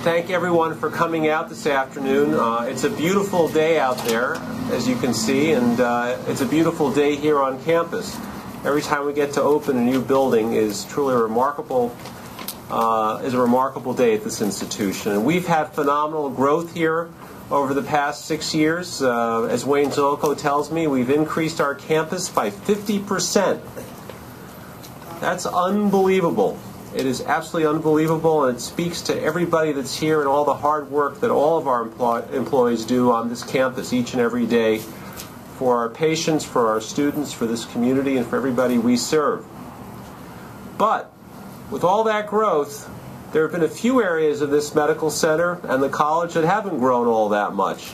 thank everyone for coming out this afternoon. It's a beautiful day out there, as you can see, and it's a beautiful day here on campus. Every time we get to open a new building is truly a remarkable day at this institution. And we've had phenomenal growth here over the past 6 years. As Wayne Zolko tells me, we've increased our campus by 50%. That's unbelievable. It is absolutely unbelievable, and it speaks to everybody that's here and all the hard work that all of our employees do on this campus each and every day for our patients, for our students, for this community, and for everybody we serve. But with all that growth, there have been a few areas of this medical center and the college that haven't grown all that much.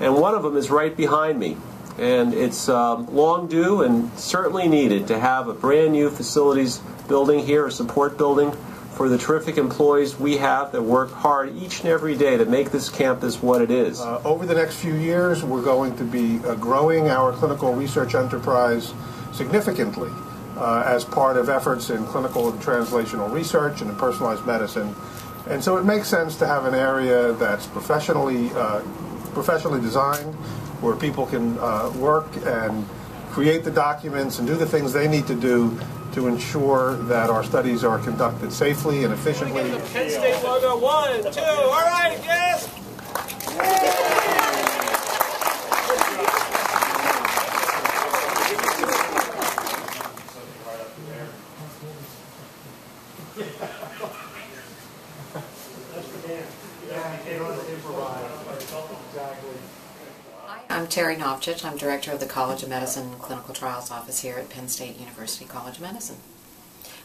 And one of them is right behind me. And it's long due and certainly needed to have a brand new facilities building here, a support building for the terrific employees we have that work hard each and every day to make this campus what it is. Over the next few years, we're going to be growing our clinical research enterprise significantly. As part of efforts in clinical and translational research and in personalized medicine. And so it makes sense to have an area that's professionally designed, where people can work and create the documents and do the things they need to do to ensure that our studies are conducted safely and efficiently. Can we get the Penn State logo? 1, 2, all right, yes! I'm Terry Novcich. I'm director of the College of Medicine Clinical Trials Office here at Penn State University College of Medicine.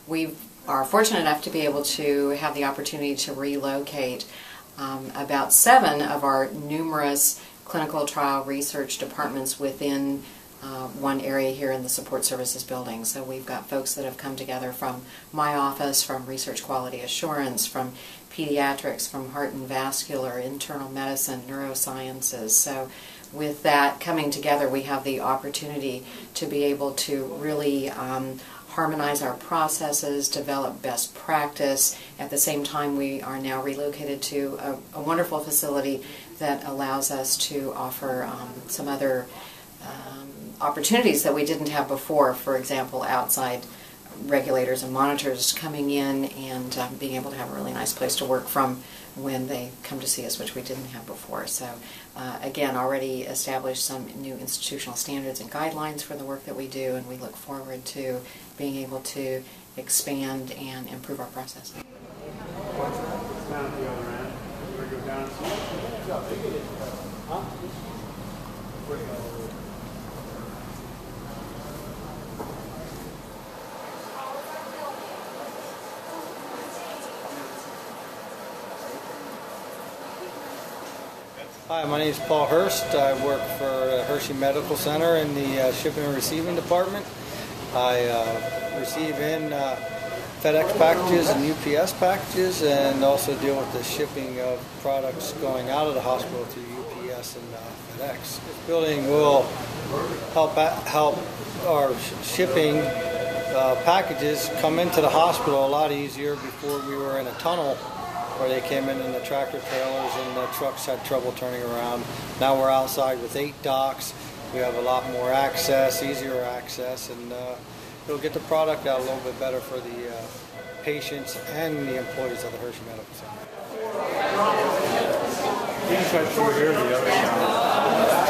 We are fortunate enough to be able to have the opportunity to relocate about 7 of our numerous clinical trial research departments within one area here in the Support Services Building. So we've got folks that have come together from my office, from Research Quality Assurance, from Pediatrics, from Heart and Vascular, Internal Medicine, Neurosciences. So with that coming together, we have the opportunity to be able to really harmonize our processes, develop best practice. At the same time, we are now relocated to a wonderful facility that allows us to offer some other opportunities that we didn't have before, for example, outside regulators and monitors coming in and being able to have a really nice place to work from when they come to see us, which we didn't have before. So again, already established some new institutional standards and guidelines for the work that we do, and we look forward to being able to expand and improve our process. Hi, my name is Paul Hurst. I work for Hershey Medical Center in the shipping and receiving department. I receive in FedEx packages and UPS packages, and also deal with the shipping of products going out of the hospital through UPS and FedEx. This building will help our shipping packages come into the hospital a lot easier. Before, we were in a tunnel where they came in the tractor trailers and the trucks had trouble turning around. Now we're outside with 8 docks. We have a lot more access, easier access, and it'll get the product out a little bit better for the patients and the employees of the Hershey Medical Center.